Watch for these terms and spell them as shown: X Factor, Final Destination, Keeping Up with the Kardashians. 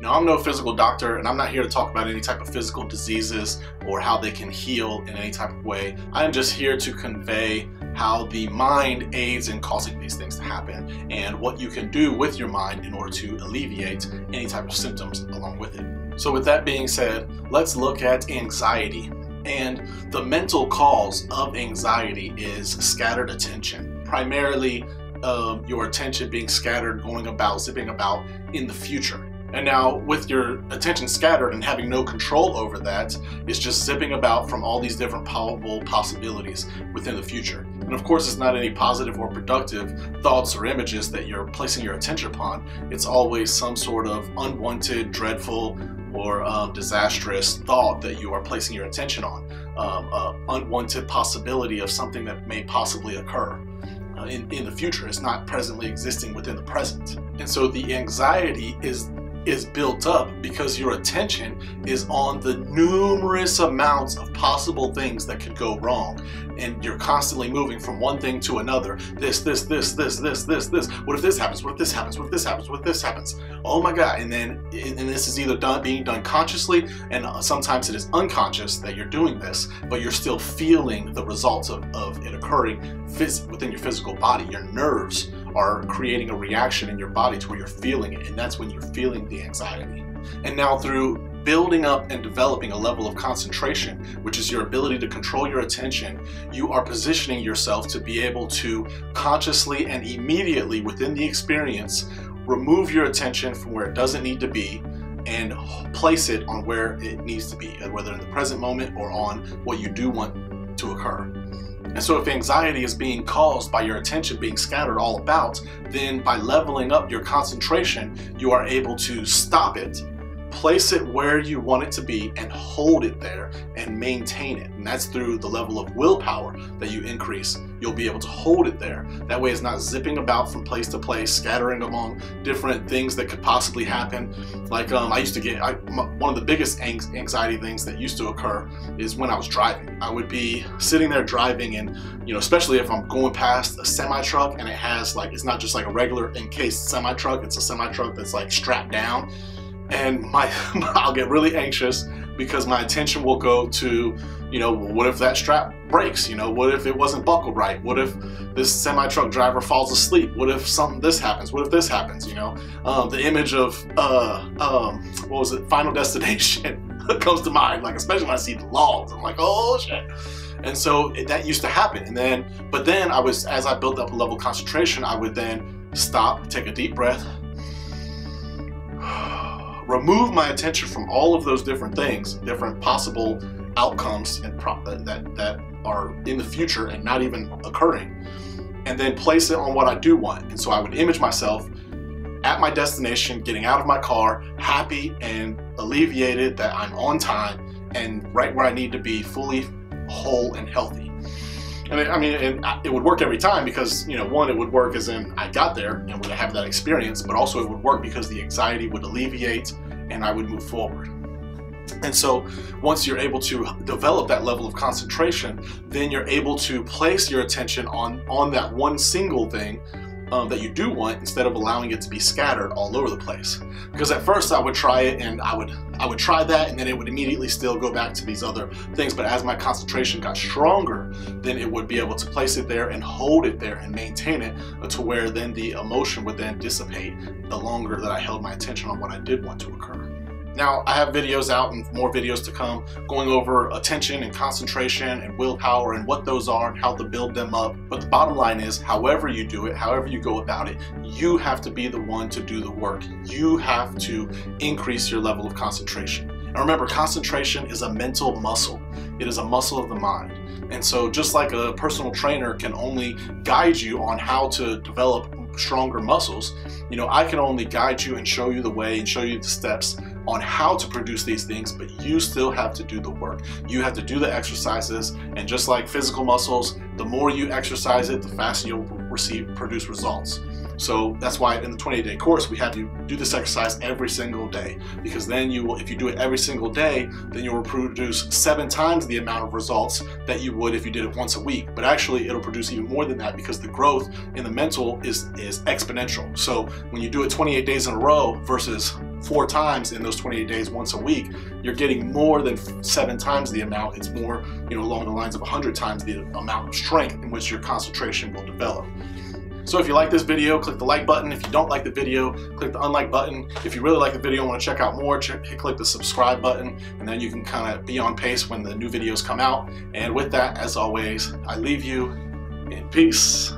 Now, I'm no physical doctor, and I'm not here to talk about any type of physical diseases or how they can heal in any type of way. I am just here to convey how the mind aids in causing these things to happen and what you can do with your mind in order to alleviate any type of symptoms along with it. So with that being said, let's look at anxiety. And the mental cause of anxiety is scattered attention, primarily your attention being scattered, going about, zipping about in the future. And now with your attention scattered and having no control over that, it's just zipping about from all these different possibilities within the future. And of course, it's not any positive or productive thoughts or images that you're placing your attention upon. It's always some sort of unwanted, dreadful, or disastrous thought that you are placing your attention on. Unwanted possibility of something that may possibly occur in the future. It's not presently existing within the present. And so the anxiety is built up because your attention is on the numerous amounts of possible things that could go wrong, and you're constantly moving from one thing to another. This. What if this happens? What if this happens? What if this happens? What if this happens? Oh my God! And this is either being done consciously, and sometimes it is unconscious that you're doing this, but you're still feeling the results of it occurring within your physical body. Your nerves are creating a reaction in your body to where you're feeling it, and that's when you're feeling the anxiety. And now through building up and developing a level of concentration, which is your ability to control your attention, you are positioning yourself to be able to consciously and immediately within the experience remove your attention from where it doesn't need to be and place it on where it needs to be, whether in the present moment or on what you do want to occur. And so if anxiety is being caused by your attention being scattered all about, then by leveling up your concentration, you are able to stop it, place it where you want it to be, and hold it there and maintain it. And that's through the level of willpower that you increase. You'll be able to hold it there. That way it's not zipping about from place to place, scattering among different things that could possibly happen. Like one of the biggest anxiety things that used to occur is when I was driving. I would be sitting there driving, and especially if I'm going past a semi-truck and it has it's not just like a regular encased semi-truck, it's a semi-truck that's like strapped down. And I'll get really anxious because my attention will go to, what if that strap breaks? What if it wasn't buckled right? What if this semi-truck driver falls asleep? What if this happens? What if this happens? The image of what was it? Final Destination comes to mind. Especially when I see the logs, I'm like, oh shit. And so that used to happen. But then as I built up a level of concentration, I would then stop, take a deep breath, remove my attention from all of those different things, different possible outcomes and that are in the future and not even occurring, and then place it on what I do want. And so I would image myself at my destination, getting out of my car, happy and alleviated that I'm on time and right where I need to be, fully whole and healthy. And it would work every time because, one, it would work as in I got there and would have that experience, but also it would work because the anxiety would alleviate and I would move forward. And so once you're able to develop that level of concentration, then you're able to place your attention on that one single thing that you do want, instead of allowing it to be scattered all over the place. Because at first I would try it, and I would try that, and then it would immediately still go back to these other things. But as my concentration got stronger, then it would be able to place it there and hold it there and maintain it, to where then the emotion would then dissipate the longer that I held my attention on what I did want to occur. Now, I have videos out and more videos to come going over attention and concentration and willpower and what those are and how to build them up. But the bottom line is, however you do it, however you go about it, you have to be the one to do the work. You have to increase your level of concentration. And remember, concentration is a mental muscle. It is a muscle of the mind. And so just like a personal trainer can only guide you on how to develop stronger muscles, I can only guide you and show you the way and show you the steps on how to produce these things, but you still have to do the work. You have to do the exercises, and just like physical muscles, the more you exercise it, the faster you'll produce results. So that's why in the 28-day course, we have you do this exercise every single day, because then you will, if you do it every single day, then you'll produce 7 times the amount of results that you would if you did it once a week. But actually, it'll produce even more than that, because the growth in the mental is exponential. So when you do it 28 days in a row versus 4 times in those 28 days, once a week, you're getting more than 7 times the amount. It's more, you know, along the lines of 100 times the amount of strength in which your concentration will develop. So if you like this video, click the like button. If you don't like the video, click the unlike button. If you really like the video and want to check out more, click the subscribe button, and then you can kind of be on pace when the new videos come out. And with that, as always, I leave you in peace.